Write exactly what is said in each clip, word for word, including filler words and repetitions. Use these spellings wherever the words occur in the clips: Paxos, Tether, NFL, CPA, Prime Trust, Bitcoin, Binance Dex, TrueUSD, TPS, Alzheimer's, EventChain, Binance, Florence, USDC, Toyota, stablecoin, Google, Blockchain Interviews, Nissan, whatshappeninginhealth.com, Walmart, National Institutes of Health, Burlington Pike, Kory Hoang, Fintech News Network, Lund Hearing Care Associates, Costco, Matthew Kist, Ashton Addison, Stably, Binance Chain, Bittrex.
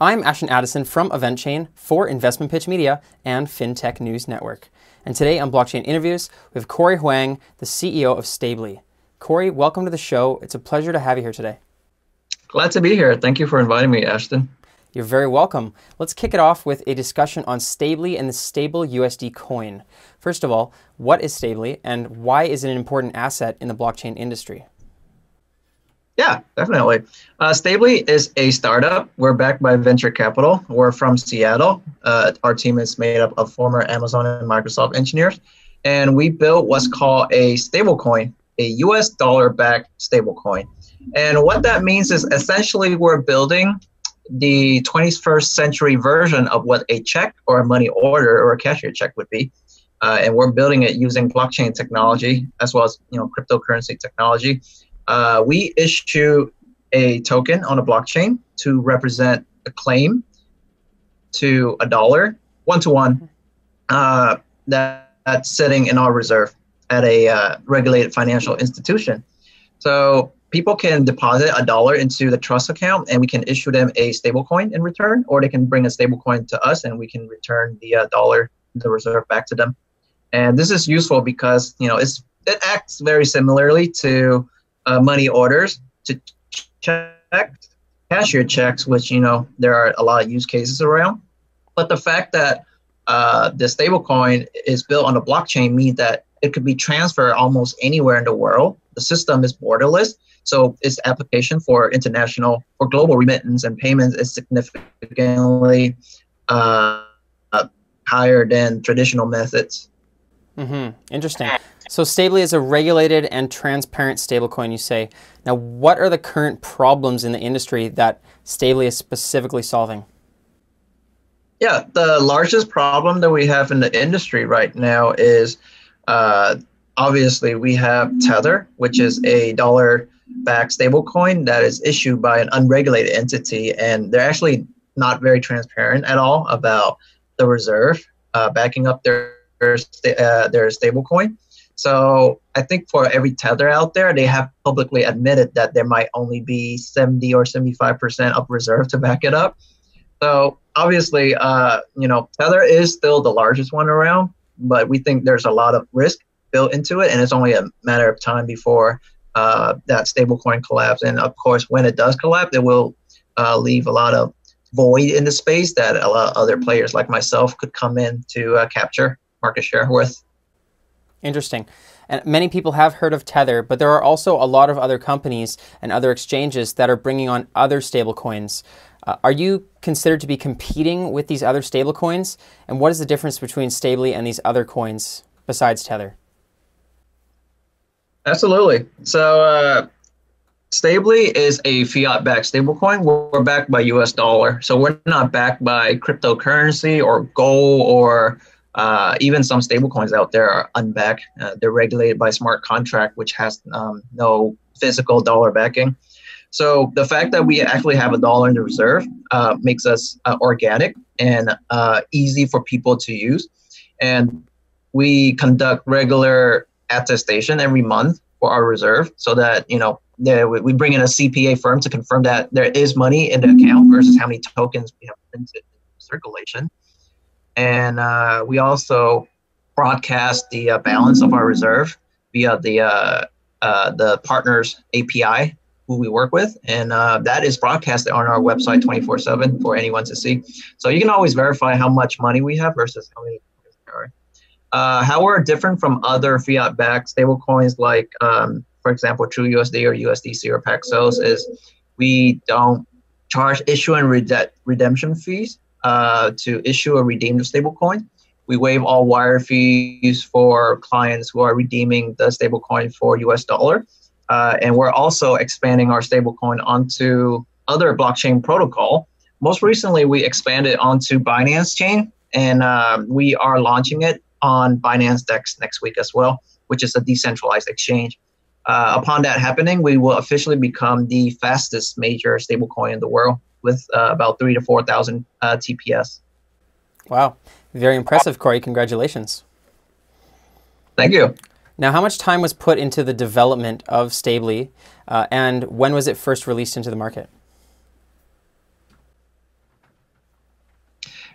I'm Ashton Addison from EventChain for Investment Pitch Media and Fintech News Network. And today on Blockchain Interviews, we have Kory Hoang, the C E O of Stably. Kory, welcome to the show. It's a pleasure to have you here today. Glad to be here. Thank you for inviting me, Ashton. You're very welcome. Let's kick it off with a discussion on Stably and the stable U S D coin. First of all, what is Stably and why is it an important asset in the blockchain industry? Yeah, definitely. Uh, Stably is a startup. We're backed by venture capital. We're from Seattle. Uh, our team is made up of former Amazon and Microsoft engineers. And we built what's called a stablecoin, a U S dollar-backed stablecoin. And what that means is essentially we're building the twenty-first century version of what a check or a money order or a cashier check would be. Uh, and we're building it using blockchain technology as well as you know cryptocurrency technology. Uh, we issue a token on a blockchain to represent a claim to a dollar, one-to-one, uh, that, that's sitting in our reserve at a uh, regulated financial institution. So people can deposit a dollar into the trust account and we can issue them a stablecoin in return, or they can bring a stablecoin to us and we can return the uh, dollar, the reserve, back to them. And this is useful because you know it's, it acts very similarly to Uh, money orders, to check, cashier checks, which, you know, there are a lot of use cases around. But the fact that uh, the stablecoin is built on a blockchain means that it could be transferred almost anywhere in the world. The system is borderless, so its application for international or global remittance and payments is significantly uh, higher than traditional methods. Mm-hmm. Interesting. So Stably is a regulated and transparent stablecoin, you say. Now, what are the current problems in the industry that Stably is specifically solving? Yeah, the largest problem that we have in the industry right now is uh, obviously we have Tether, which is a dollar-backed stablecoin that is issued by an unregulated entity, and they're actually not very transparent at all about the reserve uh, backing up their Uh, their stablecoin. So I think for every Tether out there, they have publicly admitted that there might only be seventy or seventy-five percent of reserve to back it up. So obviously, uh, you know, Tether is still the largest one around, but we think there's a lot of risk built into it, and it's only a matter of time before uh, that stablecoin collapses. And of course, when it does collapse, it will uh, leave a lot of void in the space that a lot of other players like myself could come in to uh, capture market share with. Interesting. And many people have heard of Tether, but there are also a lot of other companies and other exchanges that are bringing on other stablecoins. Uh, are you considered to be competing with these other stablecoins? And what is the difference between Stably and these other coins besides Tether? Absolutely. So uh, Stably is a fiat-backed stablecoin. We're backed by U S dollar. So we're not backed by cryptocurrency or gold or Uh, even some stablecoins out there are unbacked. Uh, they're regulated by smart contract, which has um, no physical dollar backing. So the fact that we actually have a dollar in the reserve uh, makes us uh, organic and uh, easy for people to use. And we conduct regular attestation every month for our reserve, so that you know we bring in a C P A firm to confirm that there is money in the account versus how many tokens we have printed in circulation. And uh, we also broadcast the uh, balance of our reserve via the uh, uh, the partners A P I who we work with. And uh, that is broadcasted on our website twenty-four seven for anyone to see. So you can always verify how much money we have versus how many. Uh, how we're different from other fiat-backed stablecoins like, um, for example, TrueUSD or U S D C or Paxos is we don't charge issue and rede- redemption fees. Uh, to issue or redeem the stablecoin. We waive all wire fees for clients who are redeeming the stablecoin for U S dollar. Uh, and we're also expanding our stablecoin onto other blockchain protocol. Most recently, we expanded onto Binance Chain, and uh, we are launching it on Binance Dex next week as well, which is a decentralized exchange. Uh, upon that happening, we will officially become the fastest major stablecoin in the world, with uh, about three to four thousand uh, T P S. Wow, very impressive, Kory. Congratulations. Thank you. Now, how much time was put into the development of Stably, uh, and when was it first released into the market?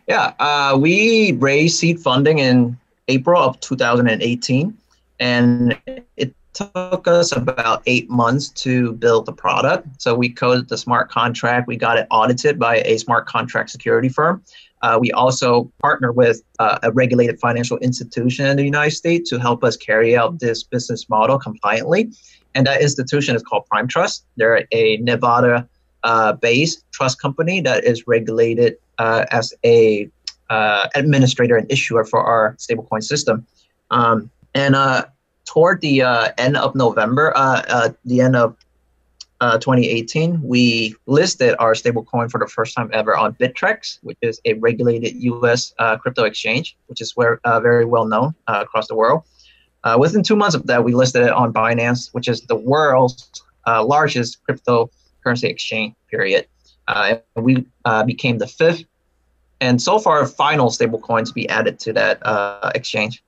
Yeah, uh, we raised seed funding in April of two thousand eighteen, and it took us about eight months to build the product. So we coded the smart contract. We got it audited by a smart contract security firm. Uh, we also partner with uh, a regulated financial institution in the United States to help us carry out this business model compliantly. And that institution is called Prime Trust. They're a Nevada-based uh, trust company that is regulated uh, as a uh, administrator and issuer for our stablecoin system. Um, and uh, toward the uh, end of November, uh, uh, the end of Uh, twenty eighteen, we listed our stablecoin for the first time ever on Bittrex, which is a regulated U S uh, crypto exchange, which is where, uh, very well known uh, across the world. Uh, within two months of that, we listed it on Binance, which is the world's uh, largest cryptocurrency exchange, period. Uh, and we uh, became the fifth and so far final stablecoin to be added to that uh, exchange.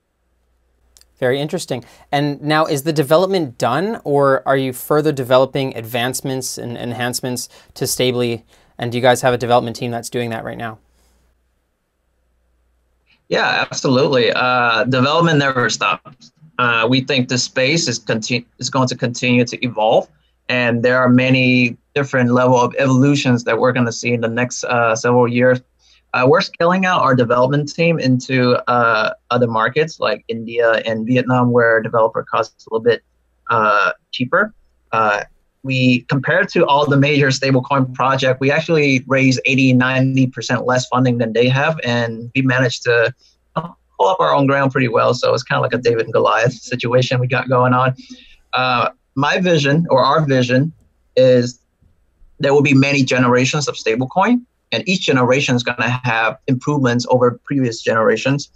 Very interesting. And now, is the development done, or are you further developing advancements and enhancements to Stably? And do you guys have a development team that's doing that right now? Yeah, absolutely. Uh, development never stops. Uh, we think the space is, continu is going to continue to evolve, and there are many different level of evolutions that we're going to see in the next uh, several years. Uh, we're scaling out our development team into uh, other markets like India and Vietnam, where developer costs a little bit uh, cheaper. Uh, we, compared to all the major stablecoin projects, we actually raise eighty, ninety percent less funding than they have, and we managed to pull up our own ground pretty well. So it's kind of like a David and Goliath situation we got going on. Uh, my vision, or our vision, is there will be many generations of stablecoin. And each generation is going to have improvements over previous generations.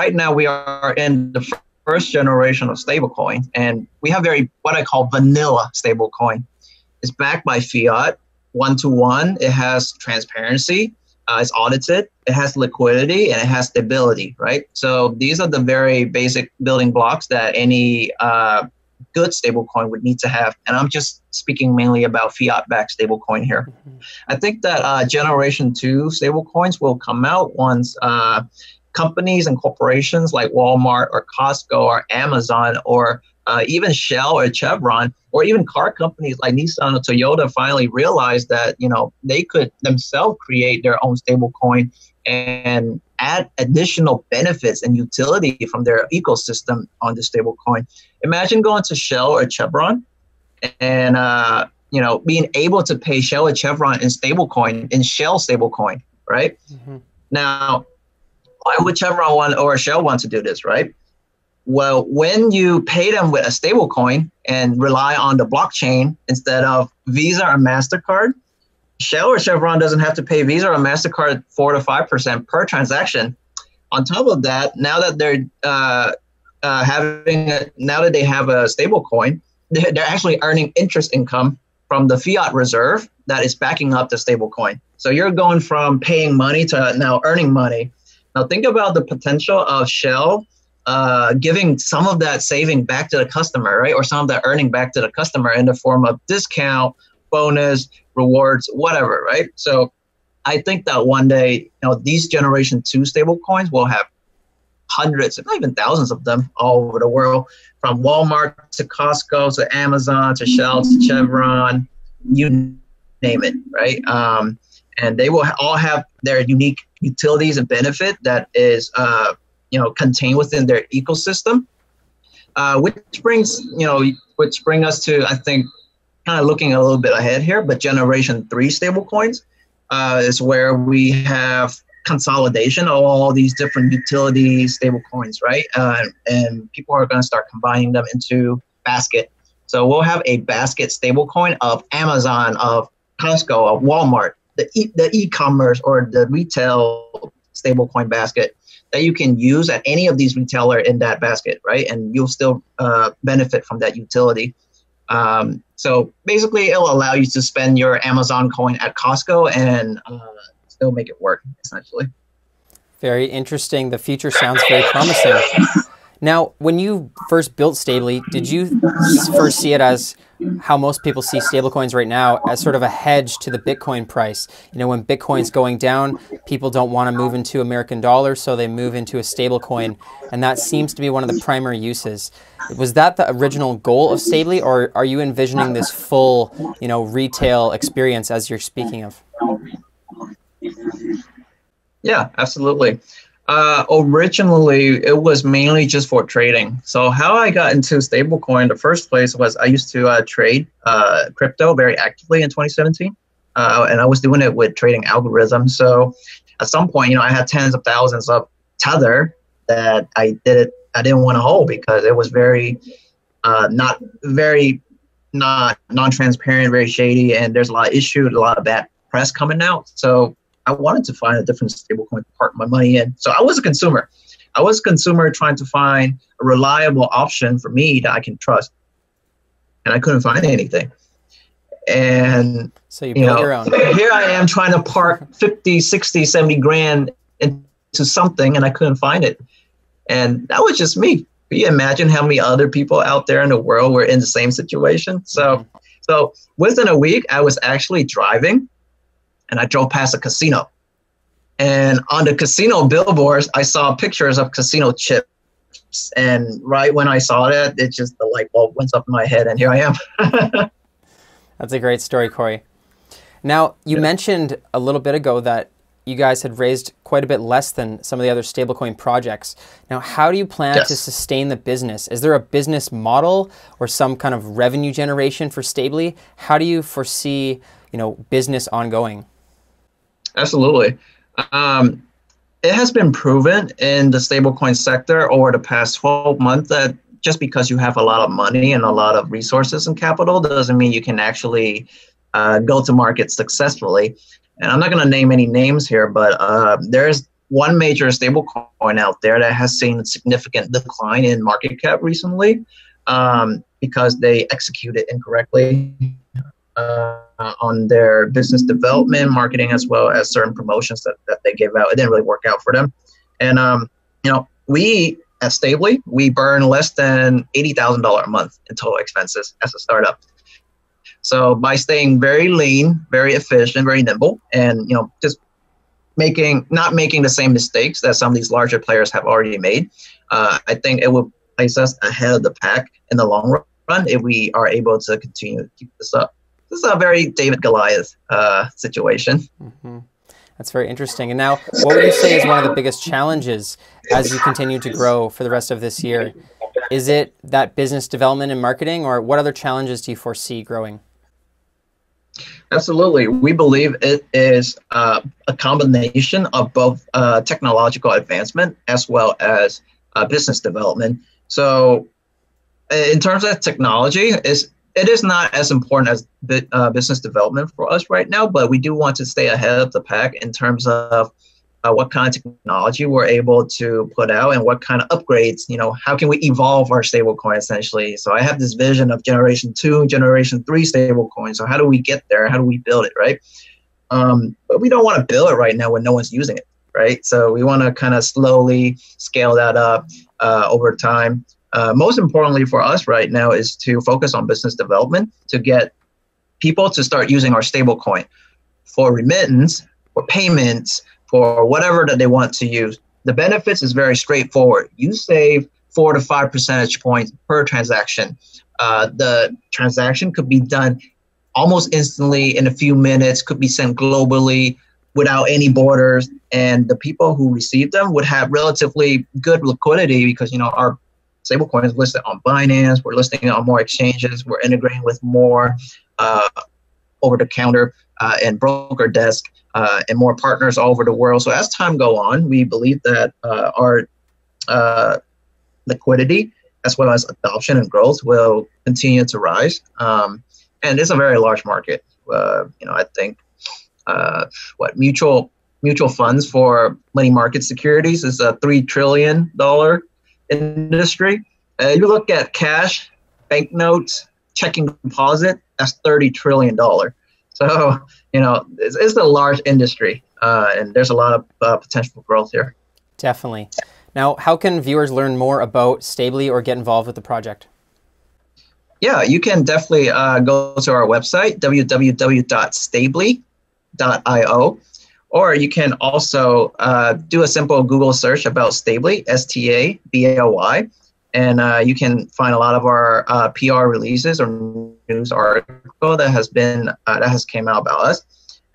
Right now, we are in the first generation of stablecoin, and we have very what I call vanilla stablecoin. It's backed by fiat, one-to-one. It has transparency. Uh, it's audited. It has liquidity, and it has stability. Right. So these are the very basic building blocks that any uh, good stablecoin would need to have. And I'm just speaking mainly about fiat-backed stablecoin here. Mm-hmm. I think that uh, generation two stablecoins will come out once uh, companies and corporations like Walmart or Costco or Amazon or uh, even Shell or Chevron or even car companies like Nissan or Toyota finally realize that, you know, they could themselves create their own stablecoin and add additional benefits and utility from their ecosystem on the stablecoin. Imagine going to Shell or Chevron and uh, you know, being able to pay Shell and Chevron in stablecoin, in Shell stablecoin, right? Mm-hmm. Now, why would Chevron want or Shell want to do this, right? Well, when you pay them with a stablecoin and rely on the blockchain instead of Visa or MasterCard, Shell or Chevron doesn't have to pay Visa or MasterCard four to five percent per transaction. On top of that, now that they're uh, uh, having, a, now that they have a stablecoin, they're actually earning interest income from the fiat reserve that is backing up the stablecoin. So you're going from paying money to now earning money. Now think about the potential of Shell uh, giving some of that saving back to the customer, right? Or some of that earning back to the customer in the form of discount, bonus, rewards, whatever, right? So I think that one day, you know, these generation two stablecoins will have hundreds, if not even thousands of them all over the world, from Walmart to Costco to Amazon to Shell to Chevron, you name it, right? Um, and they will all have their unique utilities and benefit that is, uh, you know, contained within their ecosystem, uh, which brings, you know, which bring us to, I think, kind of looking a little bit ahead here, but generation three stablecoins uh, is where we have consolidation of all these different utility stablecoins, right? Uh, and people are going to start combining them into basket. So we'll have a basket stablecoin of Amazon, of Costco, of Walmart, the e the e-commerce or the retail stablecoin basket that you can use at any of these retailer in that basket, right? And you'll still uh, benefit from that utility. Um, so basically, it'll allow you to spend your Amazon coin at Costco and uh, still make it work, essentially. Very interesting. The future sounds very promising. Now, when you first built Stably, did you first see it as how most people see stablecoins right now, as sort of a hedge to the Bitcoin price? You know, when Bitcoin's going down, people don't want to move into American dollars, so they move into a stablecoin, and that seems to be one of the primary uses. Was that the original goal of Stably, or are you envisioning this full, you know, retail experience as you're speaking of? Yeah, absolutely. Uh, originally, it was mainly just for trading. So how I got into stablecoin in the first place was I used to uh, trade uh, crypto very actively in twenty seventeen, uh, and I was doing it with trading algorithms. So at some point, you know, I had tens of thousands of Tether that I did it. I didn't want to hold because it was very, uh, not very, not non-transparent, very shady, and there's a lot of issues, a lot of bad press coming out. So I wanted to find a different stablecoin to park my money in. So I was a consumer. I was a consumer trying to find a reliable option for me that I can trust. And I couldn't find anything. And so you, you know, your own. Here I am trying to park fifty, sixty, seventy grand into something, and I couldn't find it. And that was just me. Can you imagine how many other people out there in the world were in the same situation? So, so within a week, I was actually driving. And I drove past a casino, and on the casino billboards, I saw pictures of casino chips. And right when I saw that, it just the light bulb went up in my head, and here I am. That's a great story, Kory. Now, you yeah. mentioned a little bit ago that you guys had raised quite a bit less than some of the other stablecoin projects. Now, how do you plan yes. to sustain the business? Is there a business model or some kind of revenue generation for Stably? How do you foresee, you know, business ongoing? Absolutely. Um, it has been proven in the stablecoin sector over the past twelve months that just because you have a lot of money and a lot of resources and capital doesn't mean you can actually uh, go to market successfully. And I'm not going to name any names here, but uh, there's one major stablecoin out there that has seen a significant decline in market cap recently um, because they executed incorrectly Uh, on their business development, marketing, as well as certain promotions that, that they gave out. It didn't really work out for them. And, um, you know, we at Stably, we burn less than eighty thousand dollars a month in total expenses as a startup. So by staying very lean, very efficient, very nimble, and, you know, just making, not making the same mistakes that some of these larger players have already made, uh, I think it will place us ahead of the pack in the long run if we are able to continue to keep this up. This is a very David Goliath uh, situation. Mm-hmm. That's very interesting. And now, what would you say is one of the biggest challenges as you continue to grow for the rest of this year? Is it that business development and marketing, or what other challenges do you foresee growing? Absolutely. We believe it is uh, a combination of both uh, technological advancement as well as uh, business development. So in terms of technology, it's It is not as important as uh, business development for us right now, but we do want to stay ahead of the pack in terms of uh, what kind of technology we're able to put out and what kind of upgrades, you know, how can we evolve our stablecoin essentially? So I have this vision of generation two, generation three stablecoin. So how do we get there? How do we build it, right? Um, but we don't want to build it right now when no one's using it, right? So we want to kind of slowly scale that up uh, over time. Uh, most importantly for us right now is to focus on business development to get people to start using our stablecoin for remittance, for payments, for whatever that they want to use. The benefits is very straightforward. You save four to five percentage points per transaction. Uh, the transaction could be done almost instantly in a few minutes, could be sent globally without any borders. And the people who receive them would have relatively good liquidity because, you know, our stablecoin is listed on Binance. We're listing it on more exchanges. We're integrating with more uh, over-the-counter uh, and broker desk uh, and more partners all over the world. So as time goes on, we believe that uh, our uh, liquidity as well as adoption and growth will continue to rise. Um, and it's a very large market. Uh, you know, I think uh, what mutual mutual funds for money market securities is a three trillion dollar. Industry. Uh, you look at cash, banknotes, checking deposit, that's thirty trillion dollars. So, you know, it's, it's a large industry, uh, and there's a lot of uh, potential growth here. Definitely. Now, how can viewers learn more about Stably or get involved with the project? Yeah, you can definitely uh, go to our website, w w w dot stably dot i o, or you can also uh, do a simple Google search about Stably, S T A B L Y, and uh, you can find a lot of our uh, P R releases or news article that has been uh, that has came out about us.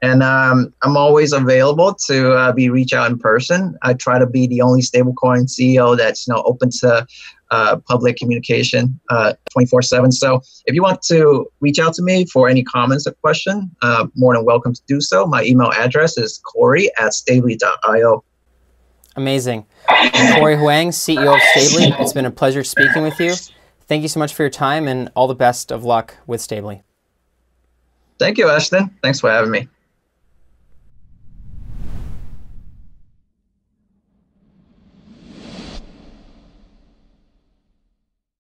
And um, I'm always available to uh, be reach out in person. I try to be the only stablecoin C E O that's you know open to uh, public communication uh, twenty-four seven. So if you want to reach out to me for any comments or question, uh, more than welcome to do so. My email address is Kory at stably dot i o. Amazing. Kory Hoang, C E O of Stably. It's been a pleasure speaking with you. Thank you so much for your time and all the best of luck with Stably. Thank you, Ashton. Thanks for having me.